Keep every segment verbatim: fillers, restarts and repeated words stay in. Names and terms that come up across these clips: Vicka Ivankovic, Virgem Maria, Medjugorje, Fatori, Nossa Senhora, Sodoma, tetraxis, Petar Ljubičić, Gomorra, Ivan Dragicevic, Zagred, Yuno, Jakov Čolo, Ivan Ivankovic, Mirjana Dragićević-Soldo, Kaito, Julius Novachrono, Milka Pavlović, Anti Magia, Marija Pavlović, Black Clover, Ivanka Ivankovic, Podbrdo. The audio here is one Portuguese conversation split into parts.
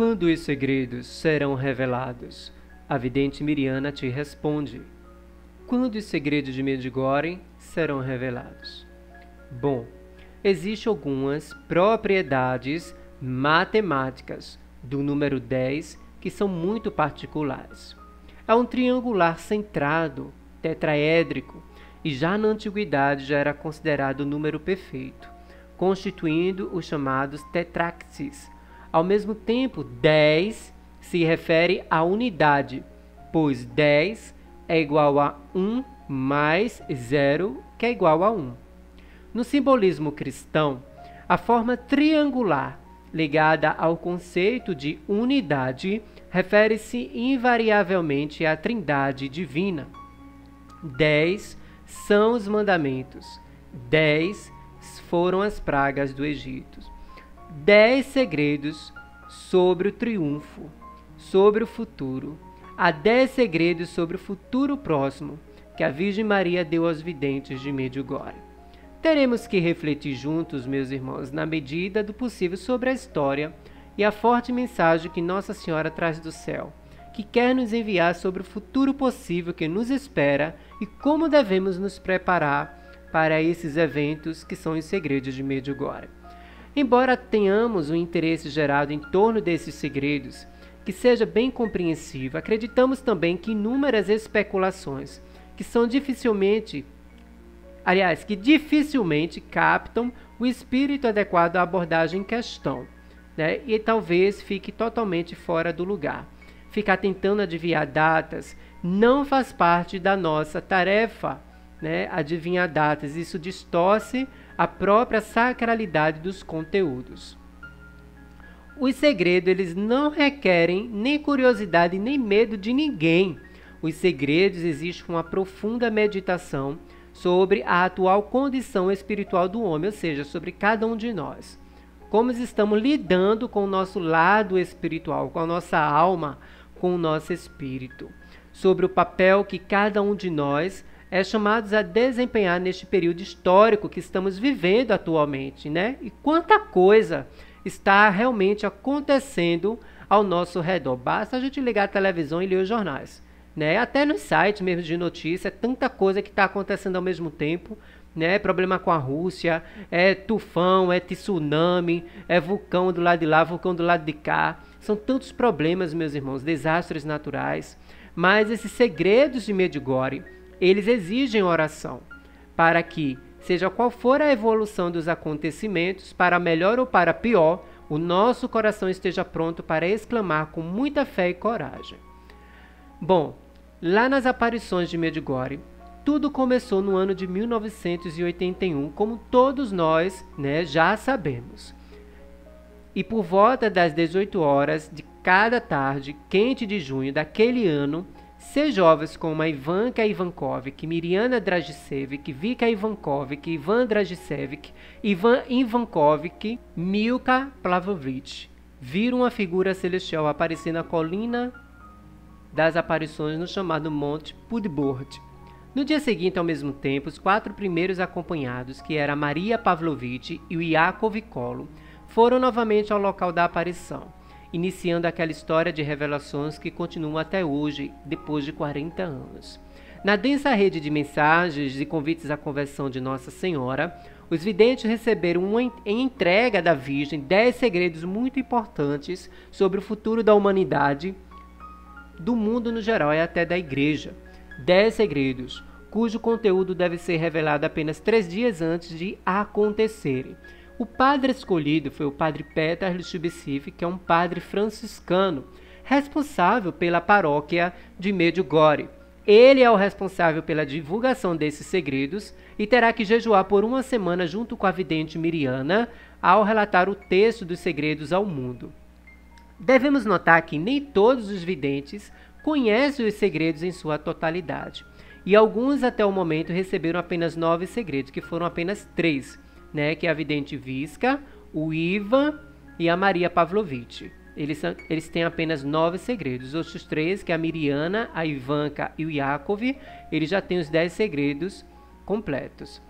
Quando os segredos serão revelados? A vidente Mirjana te responde. Quando os segredos de Medjugorje serão revelados? Bom, existem algumas propriedades matemáticas do número dez que são muito particulares. É um triangular centrado, tetraédrico, e já na antiguidade já era considerado o número perfeito, constituindo os chamados tetraxis. Ao mesmo tempo, dez se refere à unidade, pois dez é igual a um mais zero, que é igual a um. No simbolismo cristão, a forma triangular ligada ao conceito de unidade refere-se invariavelmente à Trindade divina. Dez são os mandamentos, dez foram as pragas do Egito, dez segredos sobre o triunfo, sobre o futuro. Há dez segredos sobre o futuro próximo que a Virgem Maria deu aos videntes de Medjugorje. Teremos que refletir juntos, meus irmãos, na medida do possível sobre a história e a forte mensagem que Nossa Senhora traz do céu, que quer nos enviar sobre o futuro possível que nos espera e como devemos nos preparar para esses eventos que são os segredos de Medjugorje. Embora tenhamos um interesse gerado em torno desses segredos, que seja bem compreensivo, acreditamos também que inúmeras especulações, que são dificilmente, aliás, que dificilmente captam o espírito adequado à abordagem em questão, né? E talvez fique totalmente fora do lugar. Ficar tentando adivinhar datas não faz parte da nossa tarefa, né? Adivinhar datas, isso distorce a própria sacralidade dos conteúdos. Os segredos, eles não requerem nem curiosidade nem medo de ninguém. Os segredos existe uma profunda meditação sobre a atual condição espiritual do homem, ou seja, sobre cada um de nós. Como estamos lidando com o nosso lado espiritual, com a nossa alma, com o nosso espírito. Sobre o papel que cada um de nós é chamados a desempenhar neste período histórico que estamos vivendo atualmente, né? E quanta coisa está realmente acontecendo ao nosso redor. Basta a gente ligar a televisão e ler os jornais, né? Até nos sites mesmo de notícia, é tanta coisa que está acontecendo ao mesmo tempo, né? Problema com a Rússia, é tufão, é tsunami, é vulcão do lado de lá, vulcão do lado de cá. São tantos problemas, meus irmãos, desastres naturais. Mas esses segredos de Medjugorje, eles exigem oração, para que, seja qual for a evolução dos acontecimentos, para melhor ou para pior, o nosso coração esteja pronto para exclamar com muita fé e coragem. Bom, lá nas aparições de Medjugorje, tudo começou no ano de mil novecentos e oitenta e um, como todos nós, né, já sabemos. E por volta das dezoito horas de cada tarde quente de junho daquele ano, seis jovens como a Ivanka Ivankovic, Mirjana Dragićević, Vicka Ivankovic, Ivan Dragicevic, Ivan Ivankovic, Milka Pavlović, viram uma figura celestial aparecer na colina das aparições no chamado Monte Podbrdo. No dia seguinte, ao mesmo tempo, os quatro primeiros acompanhados, que era Marija Pavlović e o Jakov Čolo, foram novamente ao local da aparição, iniciando aquela história de revelações que continua até hoje, depois de quarenta anos. Na densa rede de mensagens e convites à conversão de Nossa Senhora, os videntes receberam uma em entrega da Virgem dez segredos muito importantes sobre o futuro da humanidade, do mundo no geral e até da Igreja. Dez segredos, cujo conteúdo deve ser revelado apenas três dias antes de acontecerem. O padre escolhido foi o padre Petar Ljubičić, que é um padre franciscano, responsável pela paróquia de Medjugorje. Ele é o responsável pela divulgação desses segredos e terá que jejuar por uma semana junto com a vidente Mirjana ao relatar o texto dos segredos ao mundo. Devemos notar que nem todos os videntes conhecem os segredos em sua totalidade, e alguns até o momento receberam apenas nove segredos, que foram apenas três. Né, que é a vidente Vicka, o Ivan e a Marija Pavlović. Eles, são, eles têm apenas nove segredos. Os outros três, que é a Mirjana, a Ivanka e o Jakov, eles já têm os dez segredos completos.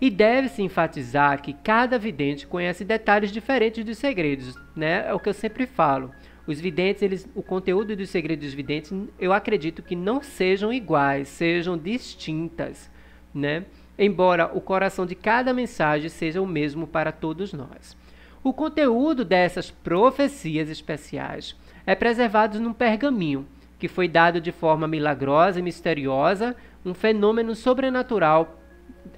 E deve-se enfatizar que cada vidente conhece detalhes diferentes dos segredos, né? É o que eu sempre falo. Os videntes, eles, o conteúdo dos segredos dos videntes, eu acredito que não sejam iguais, sejam distintas, né? Embora o coração de cada mensagem seja o mesmo para todos nós. O conteúdo dessas profecias especiais é preservado num pergaminho, que foi dado de forma milagrosa e misteriosa, um fenômeno sobrenatural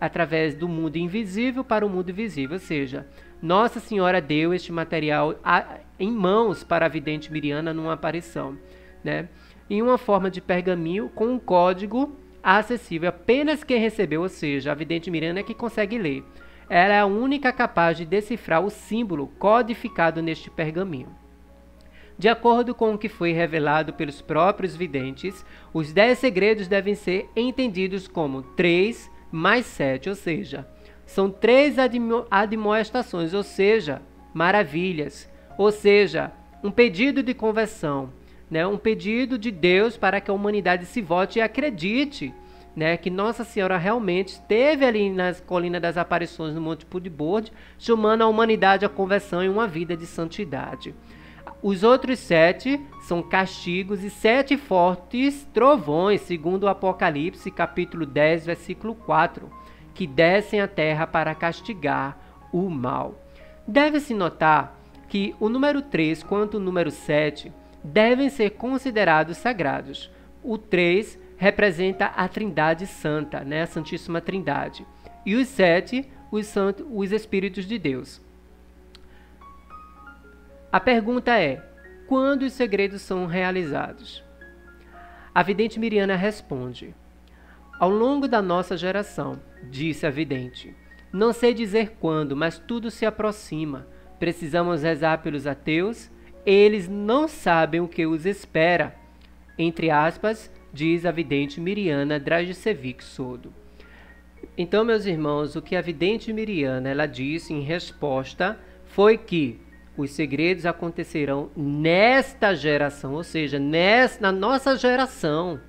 através do mundo invisível para o mundo visível, ou seja, Nossa Senhora deu este material a, em mãos para a vidente Mirjana numa aparição, né? Em uma forma de pergaminho com um código acessível apenas quem recebeu, ou seja, a vidente Mirjana é que consegue ler. Ela é a única capaz de decifrar o símbolo codificado neste pergaminho. De acordo com o que foi revelado pelos próprios videntes, os dez segredos devem ser entendidos como três mais sete, ou seja, são três admo admoestações, ou seja, maravilhas, ou seja, um pedido de conversão, né? Um pedido de Deus para que a humanidade se volte e acredite, né, que Nossa Senhora realmente esteve ali nas Colinas das Aparições no Monte Podbrdo, chamando a humanidade à conversão em uma vida de santidade. Os outros sete são castigos e sete fortes trovões, segundo o Apocalipse, capítulo dez, versículo quatro, que descem à terra para castigar o mal. Deve-se notar que o número três quanto o número sete devem ser considerados sagrados. O três representa a Trindade Santa, né? A Santíssima Trindade. E os sete, os, santos, os Espíritos de Deus. A pergunta é, quando os segredos são realizados? A vidente Mirjana responde, ao longo da nossa geração, disse a vidente, não sei dizer quando, mas tudo se aproxima, precisamos rezar pelos ateus, eles não sabem o que os espera, entre aspas, diz a vidente Mirjana Dragićević-Soldo. Então, meus irmãos, o que a vidente Mirjana ela disse em resposta foi que os segredos acontecerão nesta geração, ou seja, nesta, na nossa geração,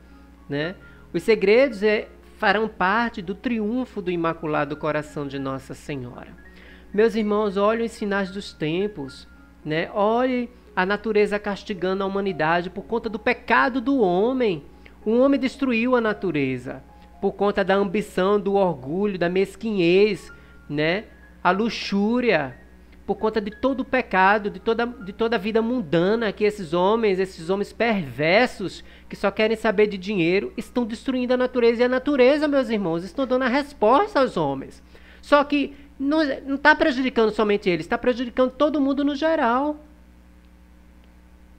né? Os segredos é, farão parte do triunfo do Imaculado Coração de Nossa Senhora. Meus irmãos, olhem os sinais dos tempos, né? Olhem a natureza castigando a humanidade por conta do pecado do homem. O homem destruiu a natureza por conta da ambição, do orgulho, da mesquinhez, né? A luxúria, por conta de todo o pecado, de toda, de toda a vida mundana que esses homens, esses homens perversos, que só querem saber de dinheiro, estão destruindo a natureza. E a natureza, meus irmãos, estão dando a resposta aos homens. Só que não está prejudicando somente eles, está prejudicando todo mundo no geral.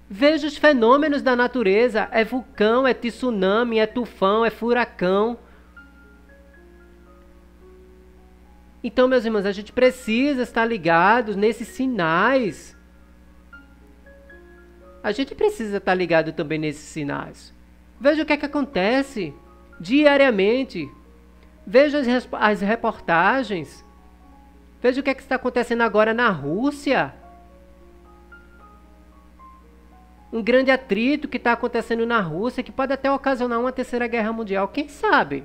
Veja os fenômenos da natureza, é vulcão, é tsunami, é tufão, é furacão. Então, meus irmãos, a gente precisa estar ligados nesses sinais. A gente precisa estar ligado também nesses sinais. Veja o que é que acontece diariamente. Veja as, as reportagens. Veja o que é que está acontecendo agora na Rússia. Um grande atrito que está acontecendo na Rússia, que pode até ocasionar uma terceira guerra mundial. Quem sabe,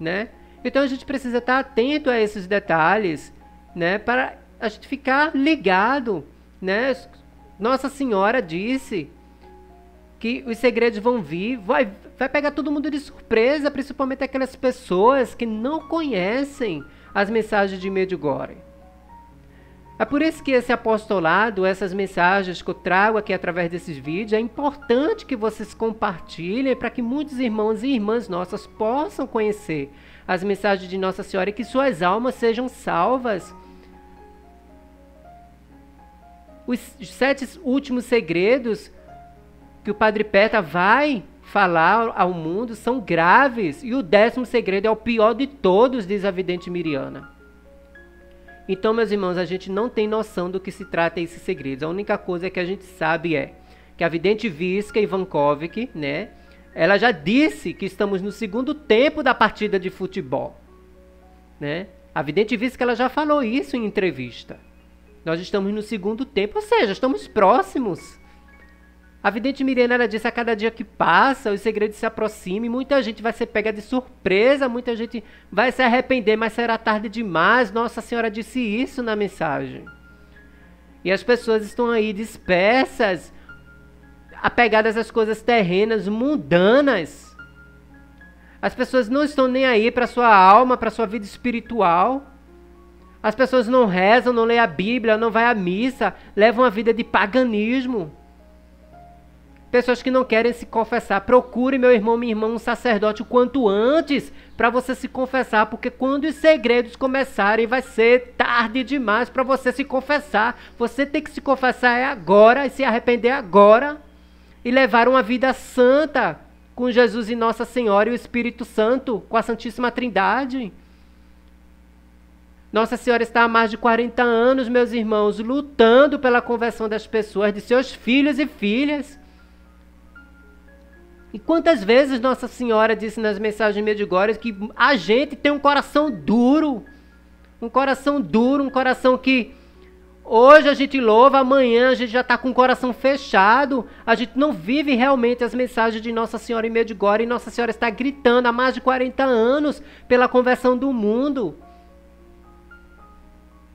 né? Então a gente precisa estar atento a esses detalhes, né, para a gente ficar ligado, né? Nossa Senhora disse que os segredos vão vir, vai, vai pegar todo mundo de surpresa, principalmente aquelas pessoas que não conhecem as mensagens de Medjugorje. É por isso que esse apostolado, essas mensagens que eu trago aqui através desses vídeos, é importante que vocês compartilhem para que muitos irmãos e irmãs nossas possam conhecer as mensagens de Nossa Senhora e que suas almas sejam salvas. Os sete últimos segredos que o Padre Petar vai falar ao mundo são graves e o décimo segredo é o pior de todos, diz a vidente Mirjana. Então, meus irmãos, a gente não tem noção do que se trata esses segredos. A única coisa que a gente sabe é que a vidente Vicka Ivankovic, né, ela já disse que estamos no segundo tempo da partida de futebol, né? A vidente Vicka, ela já falou isso em entrevista. Nós estamos no segundo tempo, ou seja, estamos próximos. A vidente Mirjana, ela disse, a cada dia que passa, os segredos se aproximam e muita gente vai ser pega de surpresa, muita gente vai se arrepender, mas será tarde demais. Nossa Senhora disse isso na mensagem. E as pessoas estão aí dispersas, apegadas às coisas terrenas, mundanas. As pessoas não estão nem aí para sua alma, para sua vida espiritual. As pessoas não rezam, não lêem a Bíblia, não vão à missa, levam a vida de paganismo. Pessoas que não querem se confessar. Procure, meu irmão, minha irmã, um sacerdote o quanto antes para você se confessar, porque quando os segredos começarem, vai ser tarde demais para você se confessar. Você tem que se confessar agora e se arrepender agora e levar uma vida santa com Jesus e Nossa Senhora e o Espírito Santo, com a Santíssima Trindade. Nossa Senhora está há mais de quarenta anos, meus irmãos, lutando pela conversão das pessoas, de seus filhos e filhas. E quantas vezes Nossa Senhora disse nas mensagens de Medjugorje que a gente tem um coração duro, um coração duro, um coração que hoje a gente louva, amanhã a gente já está com o coração fechado, a gente não vive realmente as mensagens de Nossa Senhora em Medjugorje, e Nossa Senhora está gritando há mais de quarenta anos pela conversão do mundo.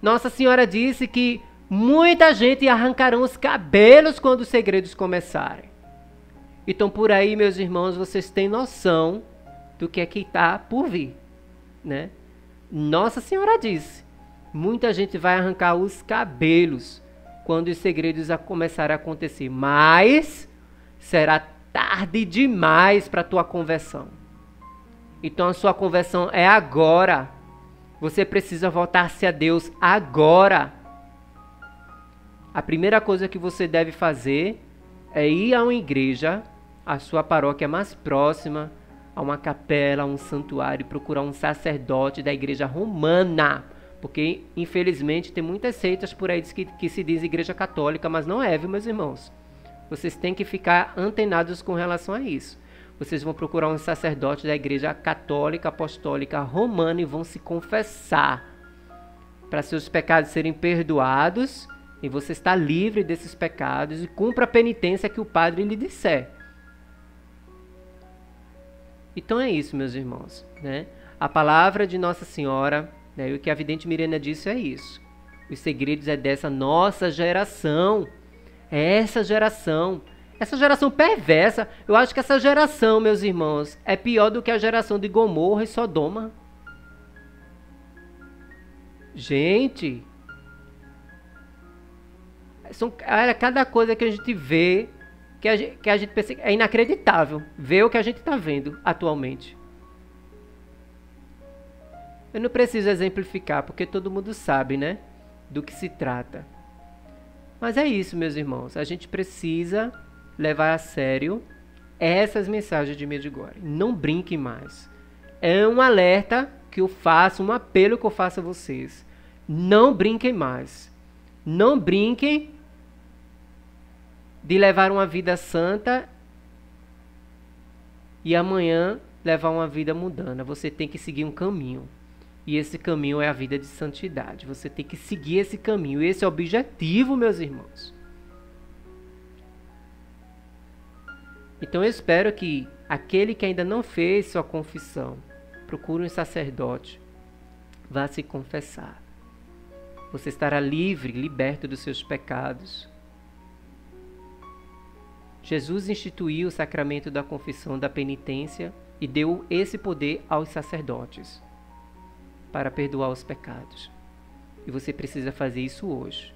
Nossa Senhora disse que muita gente arrancarão os cabelos quando os segredos começarem. Então, por aí, meus irmãos, vocês têm noção do que é que está por vir, né? Nossa Senhora disse, muita gente vai arrancar os cabelos quando os segredos começarem a acontecer, mas será tarde demais para a tua conversão. Então, a sua conversão é agora. Você precisa voltar-se a Deus agora. A primeira coisa que você deve fazer é ir a uma igreja, a sua paróquia mais próxima, a uma capela, a um santuário, procurar um sacerdote da igreja romana. Porque, infelizmente, tem muitas seitas por aí que, que se diz igreja católica, mas não é, viu, meus irmãos? Vocês têm que ficar antenados com relação a isso. Vocês vão procurar um sacerdote da igreja católica, apostólica, romana e vão se confessar para seus pecados serem perdoados e você está livre desses pecados e cumpra a penitência que o padre lhe disser. Então é isso, meus irmãos, né? A palavra de Nossa Senhora, né, e o que a vidente Mirjana disse é isso. Os segredos é dessa nossa geração, é essa geração. Essa geração perversa, eu acho que essa geração, meus irmãos, é pior do que a geração de Gomorra e Sodoma. Gente, são, olha, cada coisa que a gente vê, que a gente, que a gente pensa, é inacreditável ver o que a gente está vendo atualmente. Eu não preciso exemplificar, porque todo mundo sabe, né, do que se trata. Mas é isso, meus irmãos, a gente precisa levar a sério essas mensagens de Medjugorje. Não brinque mais. É um alerta que eu faço, um apelo que eu faço a vocês. Não brinquem mais. Não brinquem de levar uma vida santa e amanhã levar uma vida mundana. Você tem que seguir um caminho. E esse caminho é a vida de santidade. Você tem que seguir esse caminho. Esse é o objetivo, meus irmãos. Então eu espero que aquele que ainda não fez sua confissão, procure um sacerdote, vá se confessar. Você estará livre, liberto dos seus pecados. Jesus instituiu o sacramento da confissão, da penitência e deu esse poder aos sacerdotes para perdoar os pecados. E você precisa fazer isso hoje.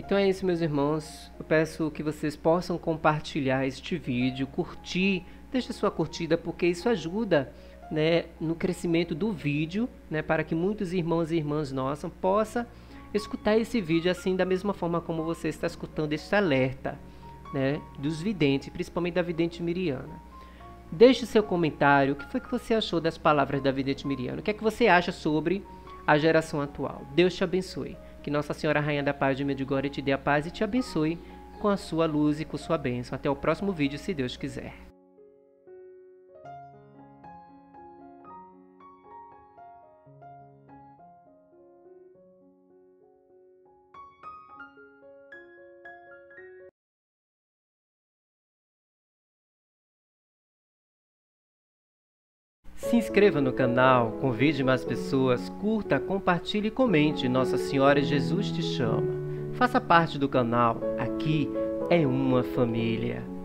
Então é isso, meus irmãos, eu peço que vocês possam compartilhar este vídeo, curtir, deixa sua curtida, porque isso ajuda, né, no crescimento do vídeo, né, para que muitos irmãos e irmãs nossas possam escutar esse vídeo assim da mesma forma como você está escutando este alerta, né, dos videntes, principalmente da vidente Mirjana. Deixe seu comentário, o que foi que você achou das palavras da vidente Mirjana, o que é que você acha sobre a geração atual. Deus te abençoe. Que Nossa Senhora Rainha da Paz de Medjugorje te dê a paz e te abençoe com a sua luz e com sua bênção. Até o próximo vídeo, se Deus quiser. Se inscreva no canal, convide mais pessoas, curta, compartilhe e comente. Nossa Senhora, Jesus te chama. Faça parte do canal, aqui é uma família.